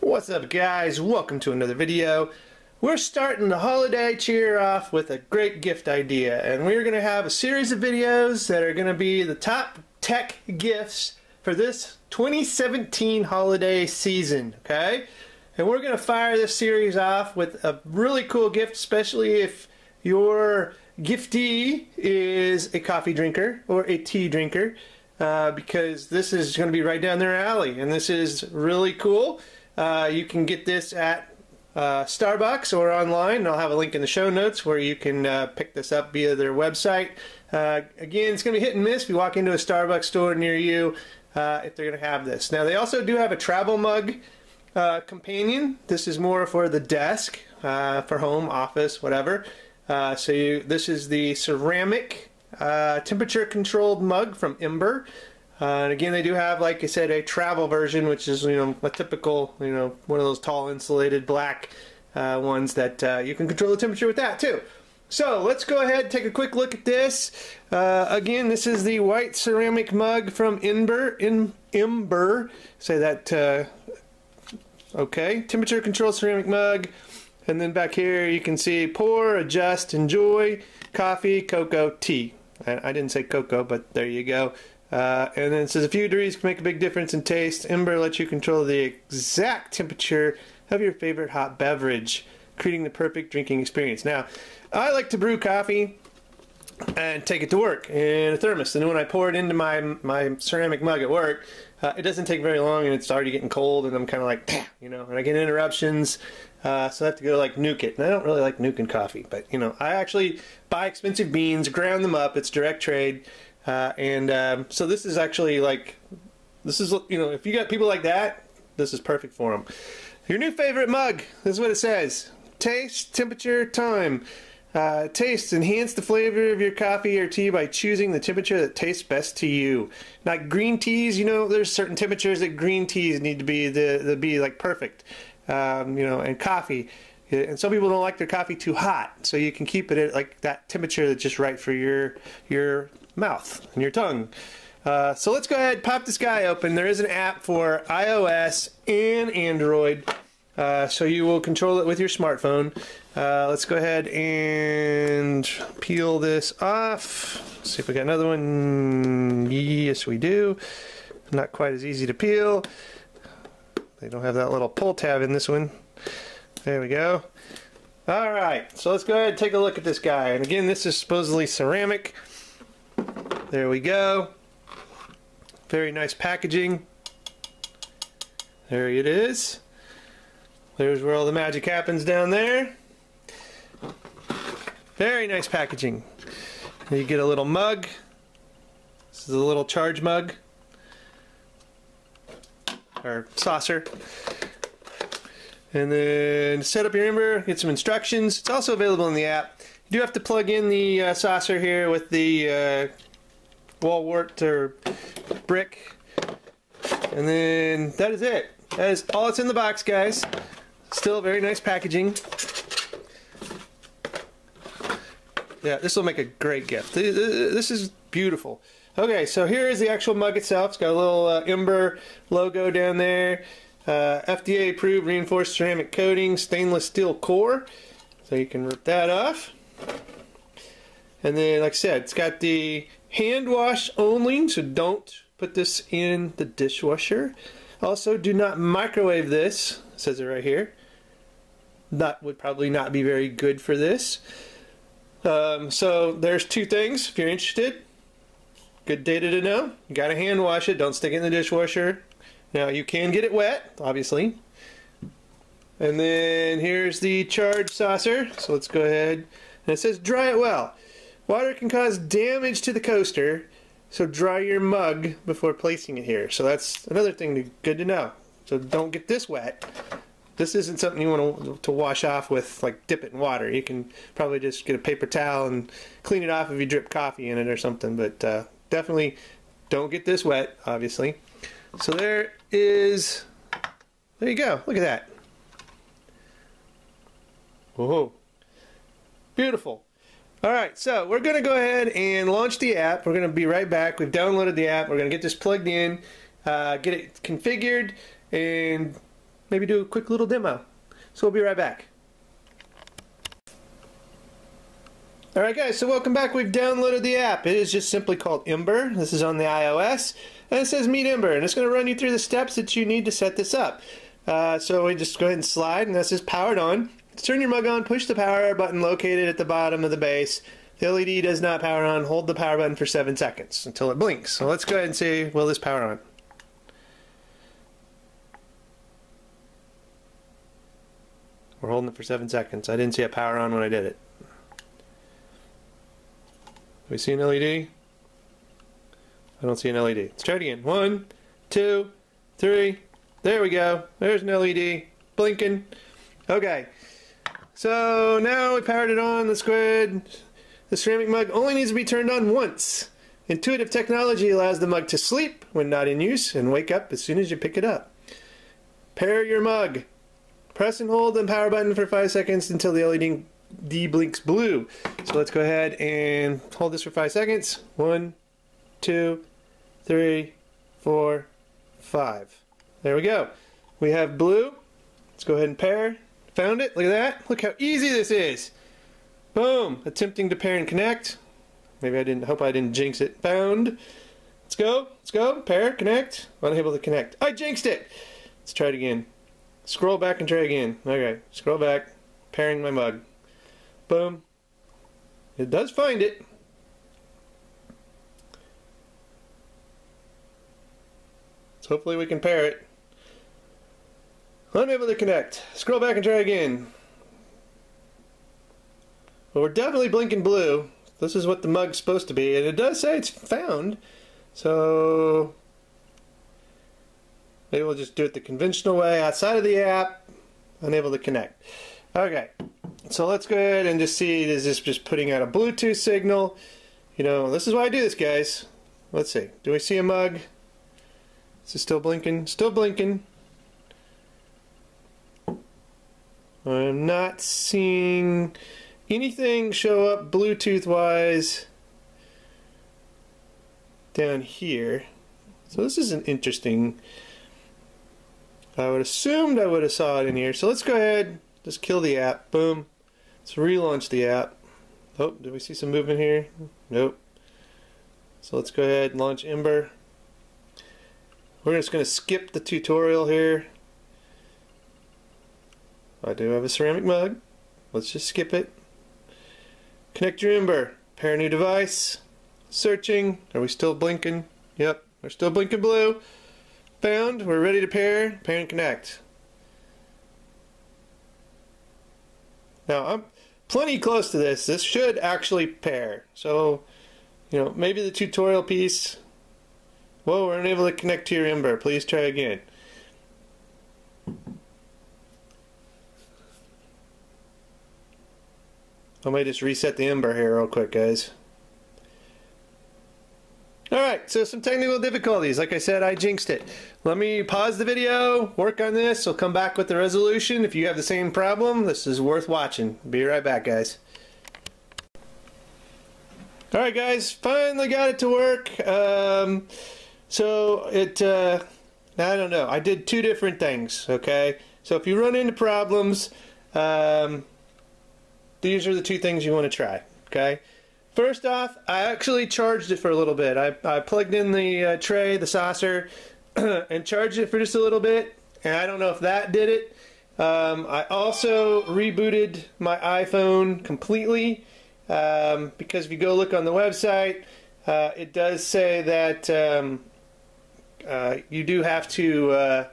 What's up, guys? Welcome to another video. We're starting the holiday cheer off with a great gift idea, and we're going to have a series of videos that are going to be the top tech gifts for this 2017 holiday season, okay? And we're going to fire this series off with a really cool gift, especially if your giftee is a coffee drinker or a tea drinker, because this is going to be right down their alley, and this is really cool. You can get this at Starbucks or online, and I'll have a link in the show notes where you can pick this up via their website. Again, it's going to be hit and miss if you walk into a Starbucks store near you if they're going to have this. Now, they also do have a travel mug companion. This is more for the desk, for home, office, whatever. This is the ceramic temperature-controlled mug from Ember. And again, they do have, like I said, a travel version, which is, a typical, one of those tall insulated black ones that you can control the temperature with that too. So let's go ahead and take a quick look at this. Again, this is the white ceramic mug from Ember. Temperature control ceramic mug. And then back here you can see pour, adjust, enjoy, coffee, cocoa, tea. I didn't say cocoa, but there you go. And then it says a few degrees can make a big difference in taste. Ember lets you control the exact temperature of your favorite hot beverage, creating the perfect drinking experience. Now, I like to brew coffee and take it to work in a thermos. And when I pour it into my ceramic mug at work, it doesn't take very long, and it's already getting cold, and I'm kind of like, and I get interruptions. So I have to go nuke it, and I don't really like nuking coffee. But, I actually buy expensive beans, ground them up. It's direct trade. So this is actually if you got people like that, this is perfect for them. Your new favorite mug, this is what it says. Taste, temperature, time. Taste, enhance the flavor of your coffee or tea by choosing the temperature that tastes best to you. Like green teas, there's certain temperatures that green teas need to be, perfect, and coffee. And some people don't like their coffee too hot, so you can keep it at that temperature that's just right for your mouth and your tongue. So let's go ahead and pop this guy open. There is an app for iOS and Android, so you will control it with your smartphone. Let's go ahead and peel this off. Let's see if we got another one. Yes, we do. Not quite as easy to peel. They don't have that little pull tab in this one. There we go. All right, so let's go ahead and take a look at this guy. And again, this is supposedly ceramic. There we go. Very nice packaging. There it is. There's where all the magic happens down there. Very nice packaging. You get a little mug. This is a little charge mug. Or saucer. And then set up your Ember, get some instructions. It's also available in the app. You do have to plug in the saucer here with the wall wart or brick. And then that is it. That is all that's in the box, guys. Still very nice packaging. Yeah, this will make a great gift. This is beautiful. Okay, so here is the actual mug itself. It's got a little Ember logo down there. FDA approved reinforced ceramic coating, stainless steel core. So you can rip that off. And then, like I said, it's got the hand wash only, so don't put this in the dishwasher. Also, do not microwave this. It says it right here. That would probably not be very good for this. So there's two things if you're interested. Good data to know. You gotta hand wash it. Don't stick it in the dishwasher. Now, you can get it wet, obviously. And then here's the charge saucer. So let's go ahead. And it says dry it well. Water can cause damage to the coaster, so dry your mug before placing it here. So that's another thing good to know. So don't get this wet. This isn't something you want to wash off with, dip it in water. You can probably just get a paper towel and clean it off if you drip coffee in it or something. But definitely don't get this wet, obviously. So there you go. Look at that. Whoa. Beautiful. Alright, so we're going to go ahead and launch the app. We're going to be right back. We've downloaded the app. We're going to get this plugged in, get it configured, and maybe do a quick little demo. So we'll be right back. Alright guys, so welcome back. We've downloaded the app. It is just simply called Ember. This is on the iOS. And it says Meet Ember, and it's going to run you through the steps that you need to set this up. So we just go ahead and slide, and this is powered on. Turn your mug on, push the power button located at the bottom of the base. The LED does not power on. Hold the power button for 7 seconds until it blinks. So let's go ahead and see, will this power on? We're holding it for 7 seconds. I didn't see it power on when I did it. We see an LED? I don't see an LED. Let's try it again. 1, 2, 3. There we go. There's an LED. Blinking. Okay. So now we powered it on. Let's go ahead. The ceramic mug only needs to be turned on once. Intuitive technology allows the mug to sleep when not in use and wake up as soon as you pick it up. Pair your mug. Press and hold the power button for 5 seconds until the LED blinks blue. So let's go ahead and hold this for 5 seconds. 1, 2, 3, 4, 5. There we go. We have blue. Let's go ahead and pair. Found it. Look at that. Look how easy this is. Boom. Attempting to pair and connect. Maybe I didn't. Hope I didn't jinx it. Found. Let's go. Let's go. Pair. Connect. Unable to connect. I jinxed it. Let's try it again. Scroll back and try again. Okay. Scroll back. Pairing my mug. Boom. It does find it. So hopefully we can pair it. Unable to connect. Scroll back and try again. Well, we're definitely blinking blue. This is what the mug's supposed to be, and it does say it's found. So maybe we'll just do it the conventional way outside of the app. Unable to connect. Okay, so let's go ahead and just see, is this just putting out a Bluetooth signal? You know, this is why I do this, guys. Let's see. Do we see a mug? Is it still blinking? Still blinking. I'm not seeing anything show up Bluetooth-wise down here. So this isn't interesting. I would assumed I would have saw it in here. So let's go ahead, just kill the app. Boom. Let's relaunch the app. Oh, did we see some movement here? Nope. So let's go ahead and launch Ember. We're just going to skip the tutorial here. I do have a ceramic mug. Let's just skip it. Connect your Ember. Pair new device. Searching. Are we still blinking? Yep. We're still blinking blue. Found. We're ready to pair. Pair and connect. Now, I'm plenty close to this. This should actually pair. So, you know, maybe the tutorial piece. Whoa, we're unable to connect to your Ember. Please try again. I might just reset the Ember here real quick, guys. Alright, so some technical difficulties. Like I said, I jinxed it. Let me pause the video, work on this. I'll come back with the resolution. If you have the same problem, this is worth watching. Be right back, guys. Alright, guys. Finally got it to work. So it, I don't know. I did two different things, okay? So if you run into problems, these are the two things you want to try, okay? First off, I actually charged it for a little bit. I plugged in the tray, the saucer, and charged it for just a little bit, and I don't know if that did it. I also rebooted my iPhone completely, because if you go look on the website, it does say that you do have to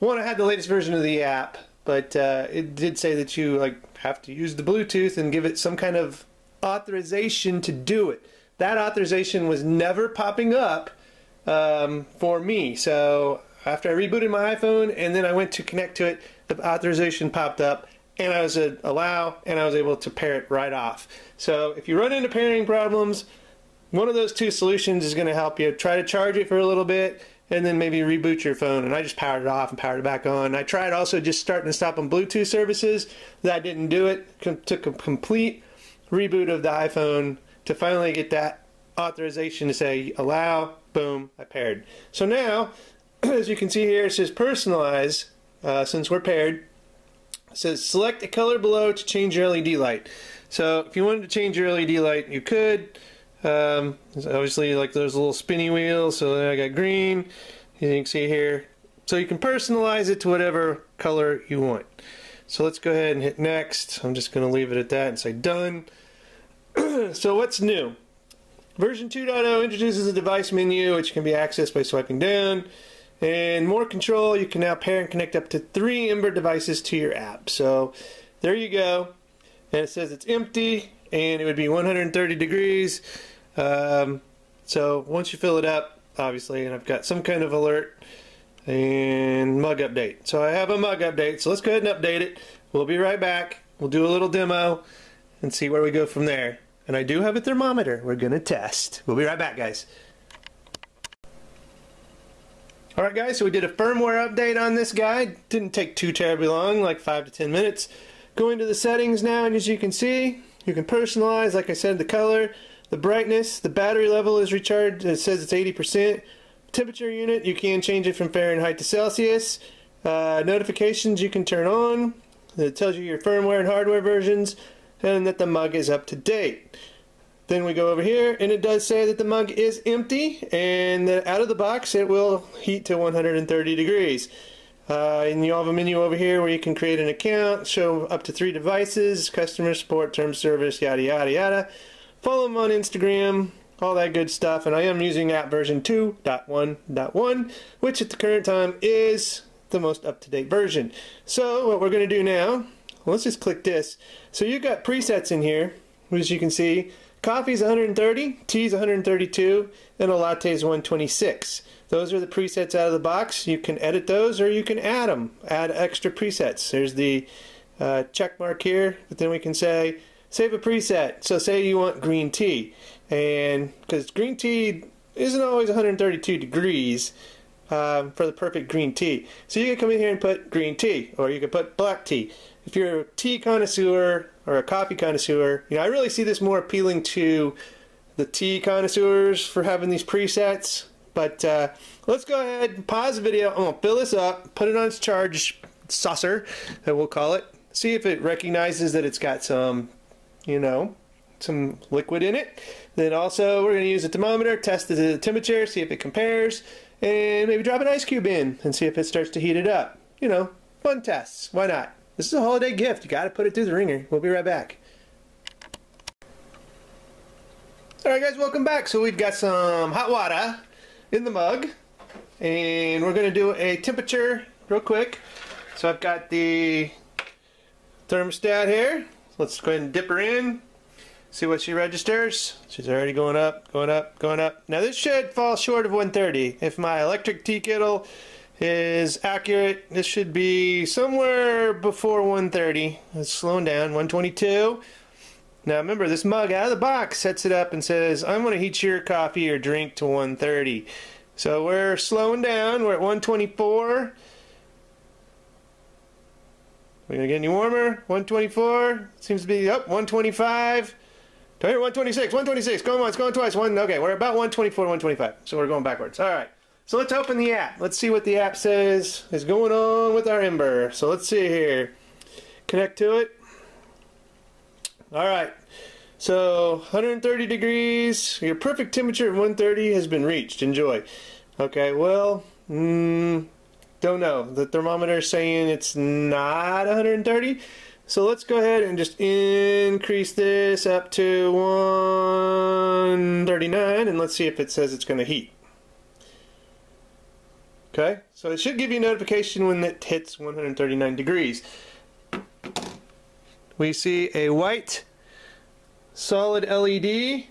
want to have the latest version of the app, but it did say that you have to use the Bluetooth and give it some kind of authorization to do it. That authorization was never popping up for me. So after I rebooted my iPhone and then I went to connect to it, the authorization popped up and I was at allow and I was able to pair it right off. So if you run into pairing problems, one of those two solutions is going to help you. Try to charge it for a little bit and then maybe reboot your phone. And I just powered it off and powered it back on. I tried also just starting and stopping Bluetooth services. That didn't do it. Took a complete reboot of the iPhone to finally get that authorization to say allow. Boom, I paired. So now, as you can see here, it says personalize, since we're paired. It says select a color below to change your LED light. So if you wanted to change your LED light, you could. Obviously, like those little spinny wheels, so then I got green, you can see here. So you can personalize it to whatever color you want. So let's go ahead and hit next. I'm just going to leave it at that and say done. So what's new? Version 2.0 introduces a device menu which can be accessed by swiping down. And more control, you can now pair and connect up to 3 Ember devices to your app. So there you go. And it says it's empty and it would be 130 degrees. So once you fill it up, obviously, and I've got some kind of alert and mug update. So I have a mug update, so let's go ahead and update it. We'll be right back. We'll do a little demo and see where we go from there. And I do have a thermometer we're gonna test. We'll be right back, guys. Alright guys, so we did a firmware update on this guy. Didn't take too terribly long, like 5 to 10 minutes. Go into the settings now, and as you can see, you can personalize, like I said, the color, the brightness, the battery level is recharged, it says it's 80%. Temperature unit, you can change it from Fahrenheit to Celsius. Notifications you can turn on. It tells you your firmware and hardware versions, and that the mug is up to date. Then we go over here, and it does say that the mug is empty, and that out of the box it will heat to 130 degrees. And you have a menu over here where you can create an account, show up to 3 devices, customer support, term service, yada yada yada. Follow them on Instagram, all that good stuff. And I am using app version 2.1.1, which at the current time is the most up-to-date version. So what we're going to do now, let's just click this. So you've got presets in here, as you can see. Coffee's 130, tea's 132, and a latte's 126. Those are the presets out of the box. You can edit those or you can add them, add extra presets. There's the check mark here, but then we can say save a preset. So say you want green tea, and because green tea isn't always 132 degrees for the perfect green tea. So you can come in here and put green tea, or you can put black tea. If you're a tea connoisseur or a coffee connoisseur, you know, I really see this more appealing to the tea connoisseurs for having these presets. But let's go ahead and pause the video. I'm going to fill this up, put it on its charge saucer, that we'll call it. See if it recognizes that it's got some, you know, some liquid in it. Then also we're going to use a thermometer, test the temperature, see if it compares, and maybe drop an ice cube in and see if it starts to heat it up. You know, fun tests. Why not? This is a holiday gift. You got to put it through the ringer. We'll be right back. Alright guys, welcome back. So we've got some hot water in the mug, and we're going to do a temperature real quick. So I've got the thermostat here. Let's go ahead and dip her in, see what she registers. She's already going up, going up, going up. Now this should fall short of 130. If my electric tea kettle is accurate, this should be somewhere before 130. It's slowing down, 122. Now remember, this mug out of the box sets it up and says, I'm going to heat your coffee or drink to 130. So we're slowing down, we're at 124. We're going to get any warmer? 124, seems to be up, 125. 126, 126, going once, going twice, okay, we're about 124, 125. So we're going backwards, alright. So let's open the app. Let's see what the app says is going on with our Ember. So let's see here. Connect to it. Alright. So 130 degrees. Your perfect temperature of 130 has been reached. Enjoy. Okay, well, don't know. The thermometer is saying it's not 130. So let's go ahead and just increase this up to 139, and let's see if it says it's going to heat. Okay, so it should give you a notification when it hits 139 degrees. We see a white solid LED.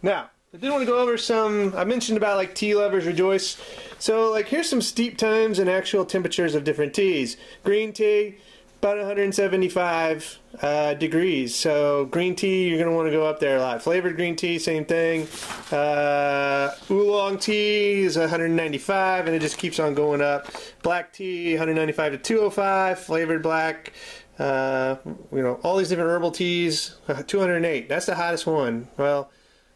Now, I did want to go over some, I mentioned about like tea lovers rejoice. So like here's some steep times and actual temperatures of different teas. Green tea, about 175 degrees. So green tea, you're going to want to go up there a lot. Flavored green tea, same thing. Oolong tea is 195, and it just keeps on going up. Black tea, 195 to 205. Flavored black, you know, all these different herbal teas, 208. That's the hottest one. Well,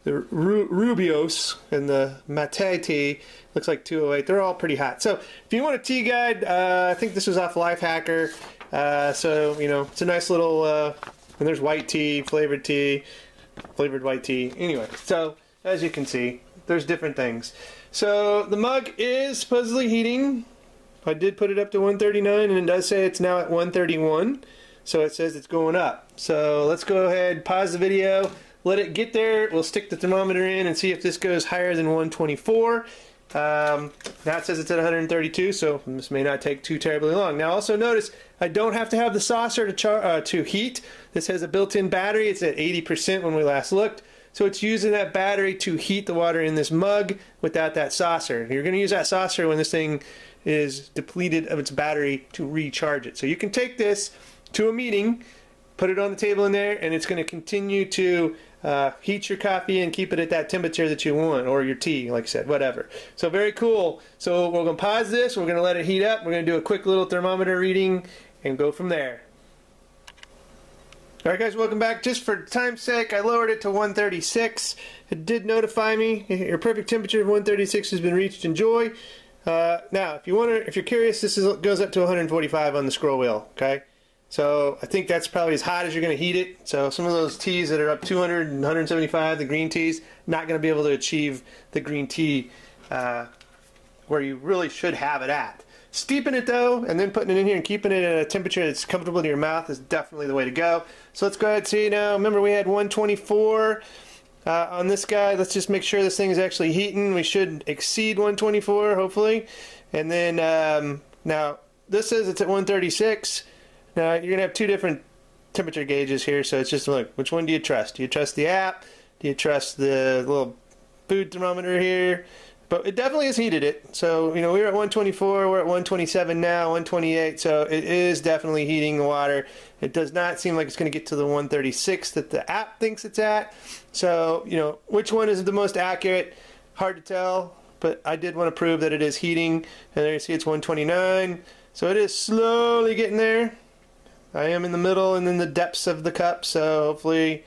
the Rubios and the Mate tea looks like 208. They're all pretty hot. So if you want a tea guide, I think this was off Lifehacker. So, you know, it's a nice little, and there's white tea, flavored white tea. Anyway, so as you can see, there's different things. So the mug is supposedly heating. I did put it up to 139, and it does say it's now at 131. So it says it's going up. So let's go ahead, pause the video, let it get there. We'll stick the thermometer in and see if this goes higher than 124. Now it says it's at 132, so this may not take too terribly long. Now also notice I don't have to have the saucer to heat. This has a built-in battery. It's at 80% when we last looked. So it's using that battery to heat the water in this mug without that saucer. You're going to use that saucer when this thing is depleted of its battery to recharge it. So you can take this to a meeting, put it on the table in there, and it's going to continue to heat your coffee and keep it at that temperature that you want, or your tea, like I said, whatever. So very cool. So we're going to pause this. We're going to let it heat up. We're going to do a quick little thermometer reading and go from there. Alright guys, welcome back. Just for time's sake, I lowered it to 136. It did notify me your perfect temperature of 136 has been reached. Enjoy. Now, if you're curious, this goes up to 145 on the scroll wheel. Okay, so I think that's probably as hot as you're going to heat it. So some of those teas that are up 200 and 175, the green teas, not going to be able to achieve the green tea where you really should have it at. Steeping it though, and then putting it in here and keeping it at a temperature that's comfortable to your mouth is definitely the way to go. So let's go ahead and see now. Remember we had 124 on this guy. Let's just make sure this thing is actually heating. We should exceed 124 hopefully. And then now this says it's at 136. Now you're going to have two different temperature gauges here. So it's just like, which one do you trust? Do you trust the app? Do you trust the little food thermometer here? But it definitely has heated it. So, you know, we were at 124, we're at 127 now, 128. So it is definitely heating the water. It does not seem like it's going to get to the 136 that the app thinks it's at. So, you know, which one is the most accurate? Hard to tell. But I did want to prove that it is heating. And there you see it's 129. So it is slowly getting there. I am in the middle and in the depths of the cup. So hopefully...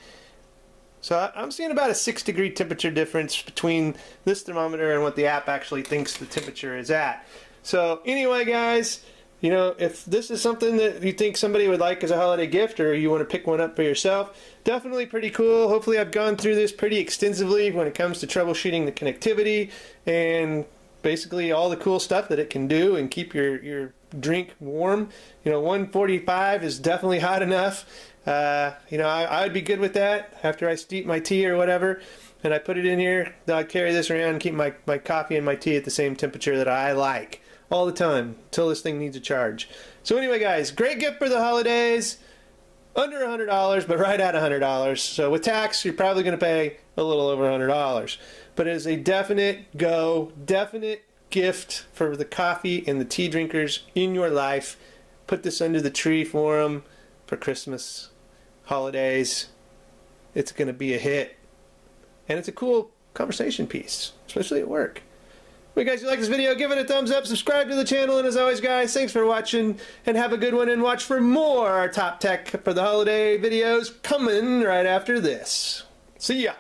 So I'm seeing about a 6-degree temperature difference between this thermometer and what the app actually thinks the temperature is at. So anyway guys, you know, if this is something that you think somebody would like as a holiday gift or you want to pick one up for yourself, definitely pretty cool. Hopefully I've gone through this pretty extensively when it comes to troubleshooting the connectivity and basically all the cool stuff that it can do and keep your drink warm. You know, 145 is definitely hot enough. You know, I would be good with that after I steep my tea or whatever, and I put it in here. I carry this around and keep my coffee and my tea at the same temperature that I like all the time until this thing needs a charge. So anyway guys, great gift for the holidays. Under $100, but right at $100. So with tax, you're probably going to pay a little over $100. But it is a definite go, definite gift for the coffee and the tea drinkers in your life. Put this under the tree for them for Christmas, holidays. It's going to be a hit. And it's a cool conversation piece, especially at work. Well, guys, if you like this video, give it a thumbs up, subscribe to the channel, and as always, guys, thanks for watching, and have a good one, and watch for more Top Tech for the holiday videos coming right after this. See ya!